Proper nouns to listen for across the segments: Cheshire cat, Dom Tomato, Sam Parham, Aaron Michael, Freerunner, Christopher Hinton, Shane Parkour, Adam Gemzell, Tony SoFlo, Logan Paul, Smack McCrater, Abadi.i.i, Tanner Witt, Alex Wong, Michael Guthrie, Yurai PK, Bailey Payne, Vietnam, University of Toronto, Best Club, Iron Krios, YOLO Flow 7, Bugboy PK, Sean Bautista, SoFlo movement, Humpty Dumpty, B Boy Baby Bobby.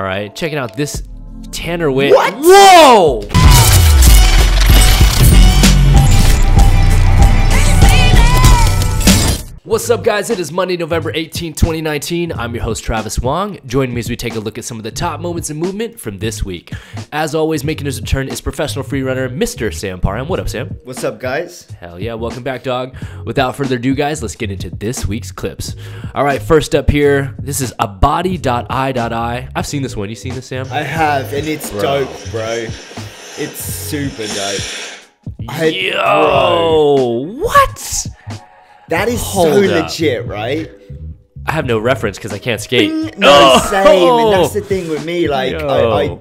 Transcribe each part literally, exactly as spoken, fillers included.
All right, checking out this Tanner Witt. What? Whoa! What's up, guys? It is Monday, November eighteenth, twenty nineteen. I'm your host, Travis Wong. Join me as we take a look at some of the top moments in movement from this week. As always, making his return is professional freerunner, Mister Sam Parham. What up, Sam? What's up, guys? Hell yeah. Welcome back, dog. Without further ado, guys, let's get into this week's clips. All right, first up here, this is Abadi dot i dot i. I've seen this one. You seen this, Sam? I have, and it's bro. dope, bro. It's super dope. I, Yo! Bro. What? That is Hold so up. legit, right? I have no reference because I can't skate. No, oh! same. And that's the thing with me. Like, I, I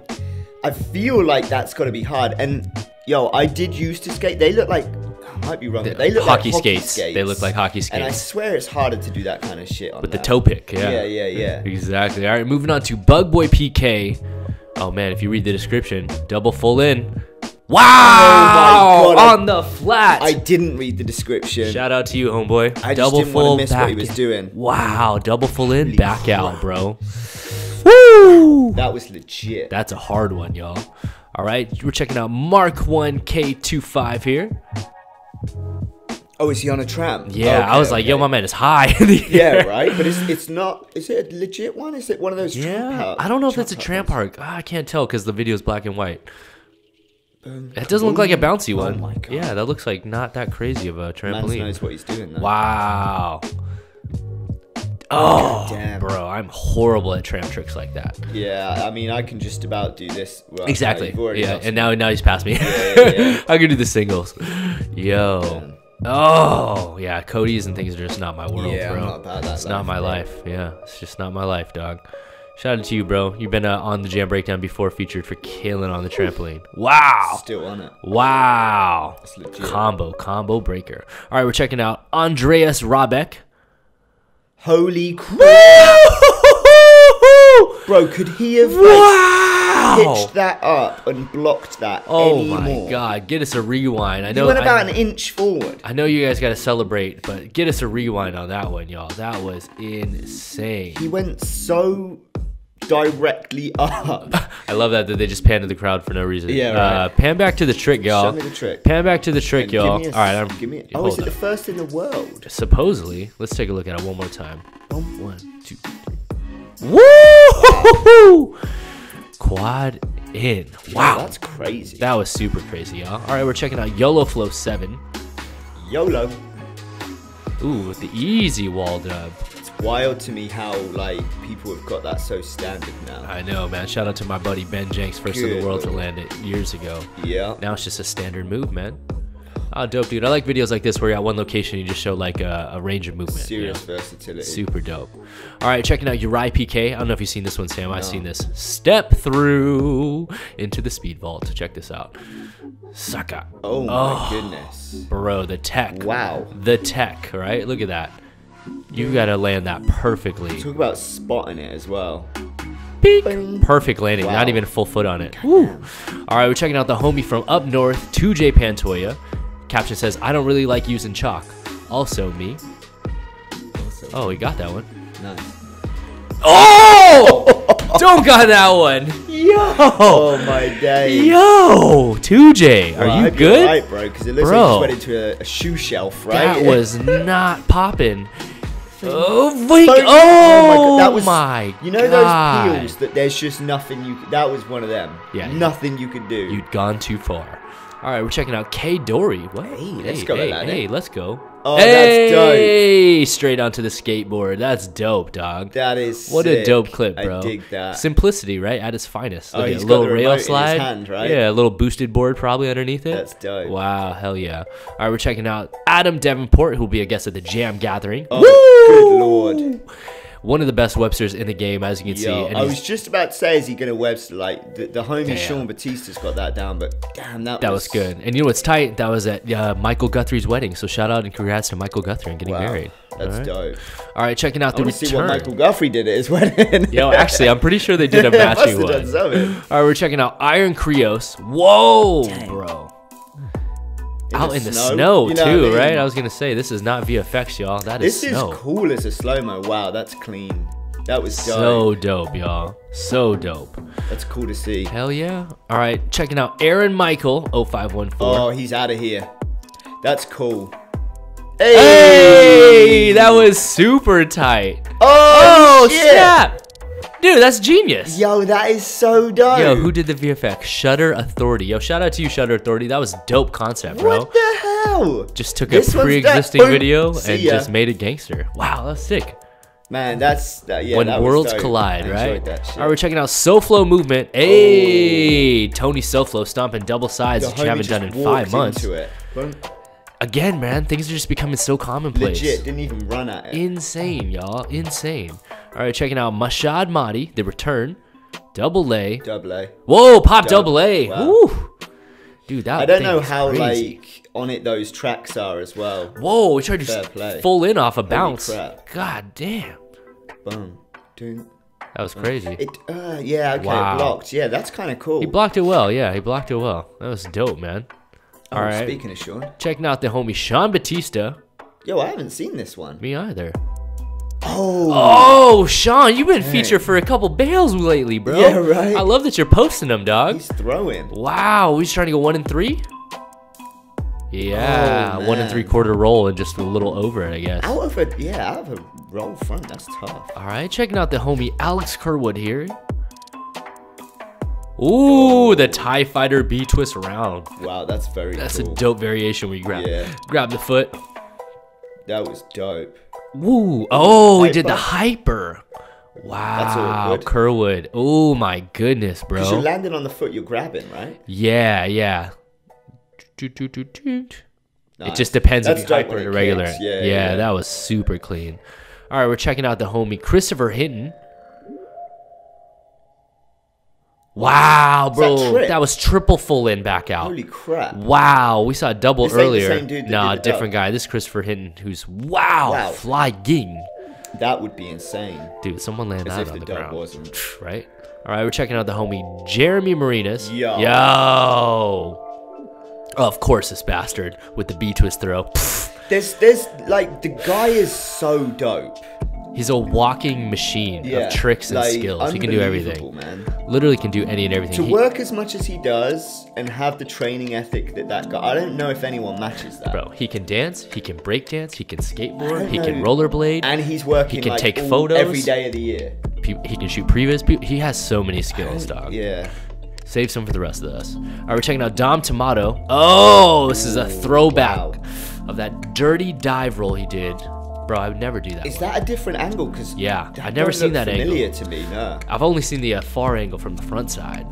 I feel like that's got to be hard. And, yo, I did used to skate. They look like, I might be wrong, the, but they look hockey like hockey skates. skates. They look like hockey skates. And I swear it's harder to do that kind of shit on With that. the toe pick, yeah. Yeah, yeah, yeah. Exactly. All right, moving on to Bugboy P K. Oh, man, if you read the description, double full in. Wow! Oh my God, on I, the flat. I didn't read the description. Shout out to you, homeboy. I double just didn't full want to miss what he was doing. Wow, double full in, Holy back crap. out, bro. Woo! That was legit. That's a hard one, y'all. All right, we're checking out Mark one K twenty-five here. Oh, is he on a tram? Yeah, okay, I was like, okay. yo, my man is high. Yeah, right? But it's, it's not, is it a legit one? Is it one of those yeah, tramp park? I don't know if it's a tramp park. Oh, I can't tell because the video is black and white. That doesn't look like a bouncy one. Oh my God. Yeah, that looks like not that crazy of a trampoline. Man knows what he's doing. Though. Wow. Oh, damn. Bro, I'm horrible at tramp tricks like that. Yeah, I mean, I can just about do this. Well, exactly. No, yeah, and now, now he's past me. Yeah, yeah, yeah. I can do the singles. Yo. Yeah. Oh, yeah. Cody's and things are just not my world, yeah, bro. I'm not about that it's life, not my bro. life. Yeah, it's just not my life, dog. Shout out to you, bro. You've been uh, on the Jam Breakdown before, featured for killing on the trampoline. Wow. Still on it. Wow. That's legit. Combo, combo breaker. All right, we're checking out Andreas Rabeck. Holy crap. Bro, could he have like, wow. pitched that up and blocked that Oh anymore? my God. Get us a rewind. I know. He went about I, an inch forward. I know you guys got to celebrate, but get us a rewind on that one, y'all. That was insane. He went so... directly up. I love that that they just pan to the crowd for no reason. Yeah, right. Uh, pan back to the trick, y'all. Show me the trick. Pan back to the trick, y'all. All right, I'm. Give me a, oh, is it the first in the world? Supposedly. Let's take a look at it one more time. One, two, three. Woo! Wow. Quad in. Wow, that's crazy. That was super crazy, y'all. All right, we're checking out YOLO Flow seven. YOLO. Ooh, with the easy wall dub. Wild to me how like people have got that so standard now. I know, man. Shout out to my buddy Ben Jenks, first Good in the world buddy. to land it years ago. Yeah. Now it's just a standard move, man. Oh, dope, dude. I like videos like this where you're at one location and you just show like a, a range of movement. Serious you know? versatility. Super dope. All right, checking out Yurai P K. I don't know if you've seen this one, Sam. No. I've seen this. Step through into the speed vault. Check this out. Sucker. Oh, my oh, goodness. Bro, the tech. Wow. The tech, right? Look at that. You gotta land that perfectly. Talk about spotting it as well. Beep. Perfect landing. Wow. Not even a full foot on it. Woo. All right, we're checking out the homie from up north, two J Pantoja. Caption says, "I don't really like using chalk. Also me." Oh, he got that one. Nice. Oh! Don't got that one. Yo. Oh my day. Yo, two J, are well, you good? Right, bro, because it looks bro. like you just went into a, a shoe shelf, right? That was not popping. Oh my, so, oh, oh my God! That was my. You know God. those peels that there's just nothing you. That was one of them. Yeah, nothing you could do. You'd gone too far. All right, we're checking out K Dory. What? Hey, hey, let's go. Hey, hey, let's go. Oh, hey, that's dope. Hey, straight onto the skateboard. That's dope, dog. That is What sick. a dope clip, bro. I dig that. Simplicity, right? At its finest. Look oh, he's a little got the rail slide. In his hand, right? Yeah, a little boosted board probably underneath it. That's dope. Wow, hell yeah. All right, we're checking out Adam Devenport, who'll be a guest at the Jam Gathering. Oh, Woo! Good Lord. One of the best Websters in the game, as you can Yo, see. And I was just about to say, is he going to Webster? Like, the, the homie damn. Sean Bautista's got that down, but damn, that, that was... That was good. And you know what's tight? That was at uh, Michael Guthrie's wedding, so shout out and congrats to Michael Guthrie on getting wow. married. That's All right. dope. All right, checking out the I return. see what Michael Guthrie did at his wedding. Yo, actually, I'm pretty sure they did a matching one. Done something. All right, we're checking out Iron Krios. Whoa, Dang. bro. Out in the, in the snow, snow you know too, I mean? right? I was gonna say this is not V F X, y'all. That is this snow. This is cool as a slow mo. Wow, that's clean. That was dope. So dope, y'all. So dope. That's cool to see. Hell yeah. All right, checking out Aaron Michael oh five one four. Oh, he's out of here. That's cool. Hey! Hey, that was super tight. Oh, oh snap. Dude, that's genius. Yo, that is so dope. Yo, who did the V F X? Shutter Authority. Yo, shout out to you, Shutter Authority. That was dope concept, bro. What the hell? Just took this a pre-existing video and just made it gangster. Wow, that's sick. Man, that's that, yeah, when that worlds collide, right? All right, we're checking out SoFlo movement. Hey, oh. Tony SoFlo stomping double sides, which you haven't done in five months. It. Again, man, things are just becoming so commonplace. Legit, didn't even run at it. Insane, y'all, insane. All right, checking out Mashhad Mahdi, the return, double A, double A. Whoa, pop double, double A. Wow. Woo. Dude, that I don't know how crazy. Like. On it those tracks are as well. Whoa, we tried to full in off a bounce. God damn. Boom. Doom. That was crazy. It, uh, yeah, okay, wow. Blocked. Yeah, that's kind of cool. He blocked it well, yeah, he blocked it well. That was dope, man. All oh, right. Speaking of Sean. Checking out the homie Sean Bautista. Yo, I haven't seen this one. Me either. Oh. Oh, Sean, you've been dang. Featured for a couple bails lately, bro. Yeah, right. I love that you're posting them, dog. He's throwing. Wow, he's trying to go one and three? Yeah, oh, one and three quarter roll and just a little over it, I guess. Out of a, yeah, out of a roll front, that's tough. All right, checking out the homie Alex Kerwood here. Ooh, the Tie Fighter B twist round. Wow, that's very that's cool. That's a dope variation where you grab, yeah. grab the foot. That was dope. Woo, oh, he did the hyper. Wow, Kerwood. Oh my goodness, bro. Because you're landing on the foot you're grabbing, right? Yeah, yeah. Toot, toot, toot, toot. Nice. It just depends if you hyper or regular. Yeah, yeah, yeah, that was super clean. All right, we're checking out the homie Christopher Hinton. Wow, bro, that, that was triple full in back out. Holy crap! Wow, we saw a double this earlier. Ain't the same dude that nah, did the different double. Guy. This is Christopher Hinton, who's wow, wow, flying. That would be insane, dude. Someone landed that on the, the ground, wasn't. Right? All right, we're checking out the homie Jeremy Marinus. Yo. Yo. Of course, this bastard with the B twist throw. Pfft. There's, there's like the guy is so dope. He's a walking machine yeah, of tricks and like, skills. He can do everything. Man. Literally can do any and everything. To he, work as much as he does and have the training ethic that that guy. I don't know if anyone matches that. Bro, he can dance. He can break dance. He can skateboard. He know. Can rollerblade. And he's working. He can like, take all, photos every day of the year. He, he can shoot previous. He has so many skills, dog. Yeah. Save some for the rest of us. All right, we're checking out Dom Tomato. Oh, this is a throwback wow. of that dirty dive roll he did. Bro, I would never do that. Is one. That a different angle? Cause yeah, I've never seen that familiar angle. Familiar to me, no. I've only seen the uh, far angle from the front side.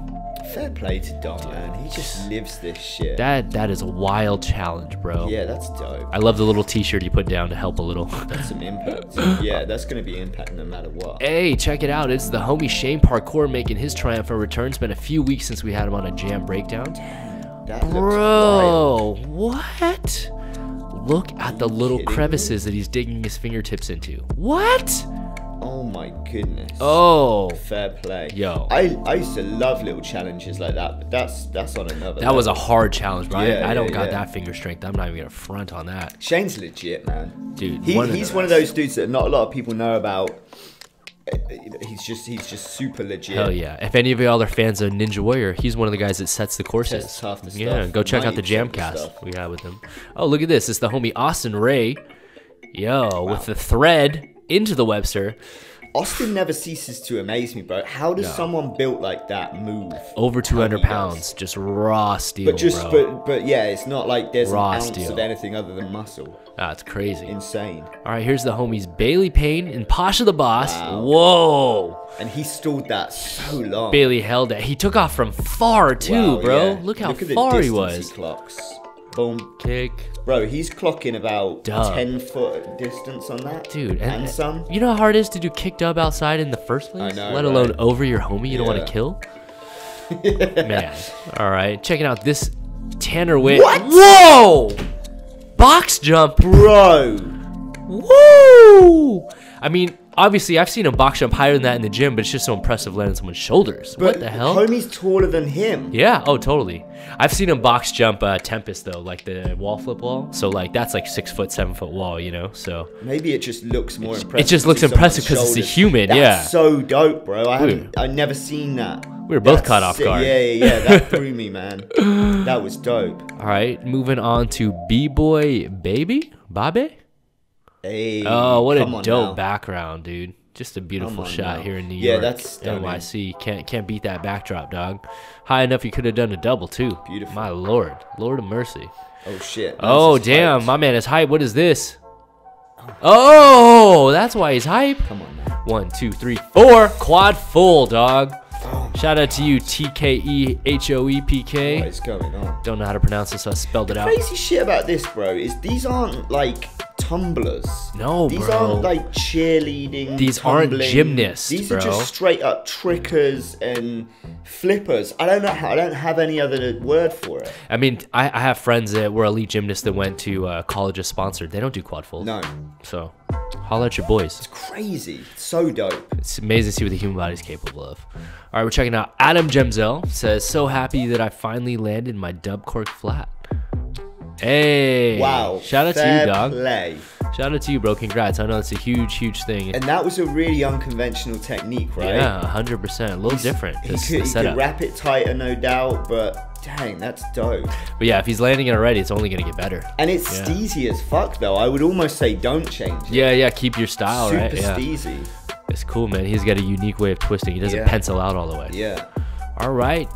Fair play to Dom, dude. Man. He just lives this shit. That that is a wild challenge, bro. Yeah, that's dope. I love the little T-shirt you put down to help a little. That's some impact. Yeah, that's gonna be impact no matter what. Hey, check it out. It's the homie Shane Parkour making his triumphant return. It's been a few weeks since we had him on a jam breakdown. Damn, that bro, looks what? Look at the little crevices me? That he's digging his fingertips into. What? Oh my goodness. Oh. Fair play. Yo. I, I used to love little challenges like that, but that's that's on another. That level. Was a hard challenge, bro. Yeah, I, I don't yeah, got yeah. that finger strength. I'm not even gonna front on that. Shane's legit, man. Dude, he, one he's of one of those dudes that not a lot of people know about. He's just he's just super legit. Hell yeah. If any of y'all are fans of Ninja Warrior, he's one of the guys that sets the courses. Half the yeah, stuff. Go check out the Jamcast we had with him. Oh, look at this. It's the homie Austin Ray. Yo, wow. With the thread. Into the Webster. Austin never ceases to amaze me, bro. How does no. someone built like that move over two hundred pounds? Just raw steel, but just bro. But, but yeah, it's not like there's raw an ounce steel. Of anything other than muscle. That's crazy. Insane. All right, here's the homies Bailey Payne and Pasha the Boss. Wow. Whoa. And he stalled that so long. Bailey held that. He took off from far too, wow, bro. Yeah. Look how Look far he was. He clocks. Boom. Kick. Bro, he's clocking about dub. ten foot distance on that. Dude. And, and some. You know how hard it is to do kick dub outside in the first place? I know, let right? alone over your homie you yeah. don't want to kill? Man. All right. Checking out this Tanner Witt. What? Whoa! Box jump. Bro. Woo! I mean, obviously I've seen him box jump higher than that in the gym, but it's just so impressive landing someone's shoulders. But what the hell? Homie's taller than him. Yeah, oh totally. I've seen him box jump uh, Tempest though, like the wall flip wall. So like that's like six foot, seven foot wall, you know. So maybe it just looks more it's, impressive. It just looks impressive because it's a human. That's yeah. So dope, bro. I haven't, I've never seen that. We were both That's caught off guard. Yeah, yeah, yeah. That threw me, man. That was dope. All right, moving on to B Boy Baby Bobby. Hey, oh, what a dope now. background, dude. Just a beautiful shot now. here in New yeah, York. Yeah, that's stunning. N Y C. Can't, can't beat that backdrop, dog. High enough you could have done a double, too. Beautiful. My Lord. Lord of mercy. Oh, shit. Man, oh, damn. Hyped. My man is hype. What is this? Oh, that's why he's hype. Come on, man. One, two, three, four. Quad full, dog. Oh, shout out to you, T K E H O E P K. What is going on? Don't know how to pronounce this, so I spelled the it out. Crazy shit about this, bro, is these aren't like tumblers. No, these bro. These aren't like cheerleading. These tumbling. aren't gymnasts. These bro. are just straight up trickers and flippers. I don't know how. I don't have any other word for it. I mean, I, I have friends that were elite gymnasts that went to uh, colleges sponsored. They don't do quad fold. No. So. Holla at your boys. It's crazy. It's so dope. It's amazing to see what the human body is capable of. All right, we're checking out Adam Gemzell. Says, so happy that I finally landed my dub cork flat. Hey. Wow. Shout out Fair to you, dog. Play. Shout out to you, bro. Congrats. I know it's a huge, huge thing. And that was a really unconventional technique, right? Yeah, one hundred percent. A little he's, different. This, he could, he could wrap it tighter, no doubt, but... Dang, that's dope. But yeah, if he's landing it already, it's only going to get better. And it's yeah. steezy as fuck, though. I would almost say don't change it. Yeah, yeah, keep your style, Super right? Super steezy. Yeah. It's cool, man. He's got a unique way of twisting. He doesn't yeah. pencil out all the way. Yeah. All right.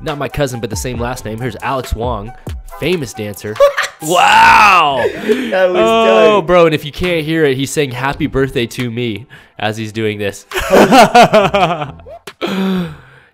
Not my cousin, but the same last name. Here's Alex Wong, famous dancer. Wow. That was oh, dope. Bro, and if you can't hear it, he's saying happy birthday to me as he's doing this.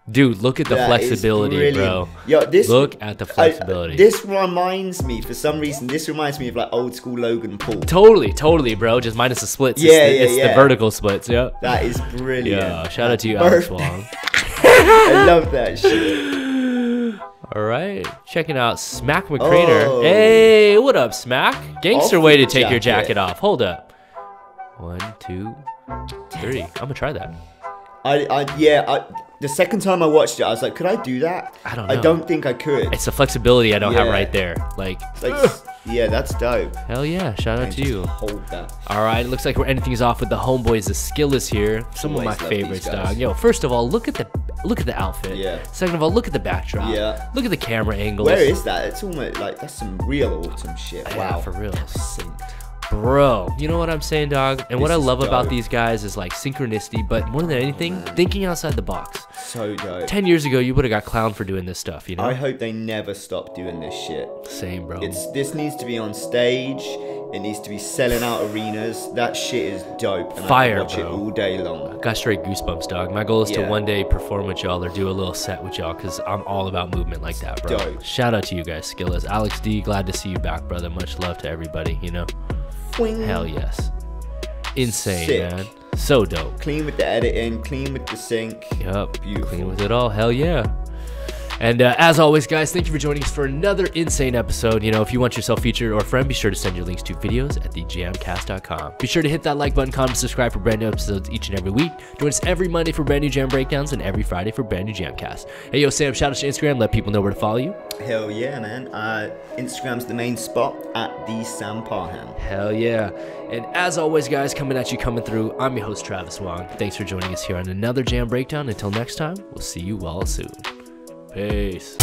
Dude, look at the that flexibility, bro. Yo, this, look at the flexibility. I, this reminds me, for some reason, this reminds me of like old school Logan Paul. Totally, totally, bro. Just minus the splits. Yeah, it's the, yeah, it's yeah. the vertical splits, yeah. That is brilliant. Yeah, shout that out to you, Alex Wong. I love that shit. All right, checking out Smack McCrater. Oh. Hey, what up, Smack? Gangster off way to take jacket. your jacket off. Hold up. One, two, three. I'm gonna try that. I, I yeah, I... The second time I watched it, I was like, could I do that? I don't know. I don't think I could. It's the flexibility I don't yeah. have right there. Like, like yeah, that's dope. Hell yeah. Shout out to you. Hold that. All right. It looks like we're ending things off with the homeboys. The skill is here. Some Always of my favorites, dog. Yo, first of all, look at the look at the outfit. Yeah. Second of all, look at the backdrop. Yeah. Look at the camera angles. Where is that? It's almost like that's some real autumn shit. Wow. Yeah, for real. That's synced. Bro, you know what I'm saying, dog? And this what I love dope. about these guys is like synchronicity, but more than anything, oh, thinking outside the box. So dope. Ten years ago, you would have got clowned for doing this stuff, you know? I hope they never stop doing this shit. Same, bro. It's This needs to be on stage. It needs to be selling out arenas. That shit is dope. And Fire, I watch bro. it all day long. I got straight goosebumps, dog. My goal is yeah. to one day perform with y'all or do a little set with y'all because I'm all about movement like that, bro. Dope. Shout out to you guys, Skillers. Alex D, glad to see you back, brother. Much love to everybody, you know? Boing. Hell yes. Insane, Sick. man. So dope. Clean with the editing, clean with the sync. Yup. Beautiful. Clean with it all. Hell yeah. And uh, as always, guys, thank you for joining us for another insane episode. You know, if you want yourself featured or a friend, be sure to send your links to videos at the jam cast dot com. Be sure to hit that like button, comment, subscribe for brand new episodes each and every week. Join us every Monday for brand new jam breakdowns and every Friday for brand new jamcast. Hey, yo, Sam, shout out to Instagram. Let people know where to follow you. Hell yeah, man. Uh, Instagram's the main spot at the Sam Parham. Hell yeah. And as always, guys, coming at you, coming through, I'm your host, Travis Wong. Thanks for joining us here on another jam breakdown. Until next time, we'll see you all soon. Peace.